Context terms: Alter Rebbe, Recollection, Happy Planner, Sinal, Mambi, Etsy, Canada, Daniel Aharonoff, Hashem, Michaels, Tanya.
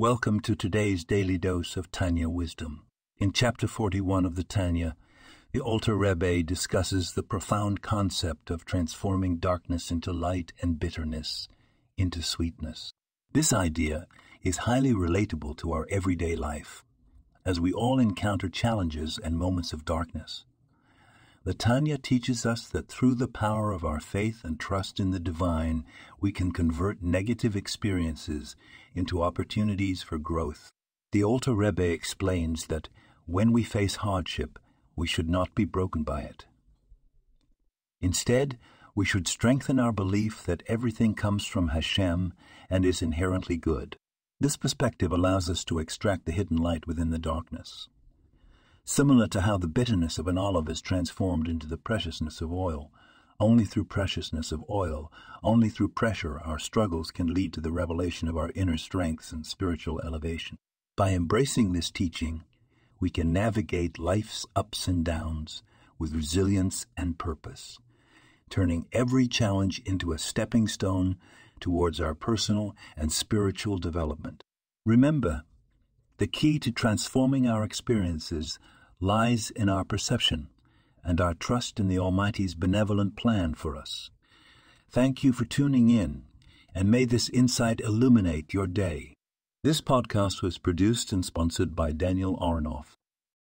Welcome to today's Daily Dose of Tanya Wisdom. In Chapter 41 of the Tanya, the Alter Rebbe discusses the profound concept of transforming darkness into light and bitterness into sweetness. This idea is highly relatable to our everyday life, as we all encounter challenges and moments of darkness. The Tanya teaches us that through the power of our faith and trust in the divine, we can convert negative experiences into opportunities for growth. The Alter Rebbe explains that when we face hardship, we should not be broken by it. Instead, we should strengthen our belief that everything comes from Hashem and is inherently good. This perspective allows us to extract the hidden light within the darkness. Similar to how the bitterness of an olive is transformed into the preciousness of oil. Only through preciousness of oil, only through pressure, our struggles can lead to the revelation of our inner strengths and spiritual elevation. By embracing this teaching, we can navigate life's ups and downs with resilience and purpose, turning every challenge into a stepping stone towards our personal and spiritual development. Remember, the key to transforming our experiences lies in our perception and our trust in the Almighty's benevolent plan for us. Thank you for tuning in, and may this insight illuminate your day. This podcast was produced and sponsored by Daniel Aharonoff.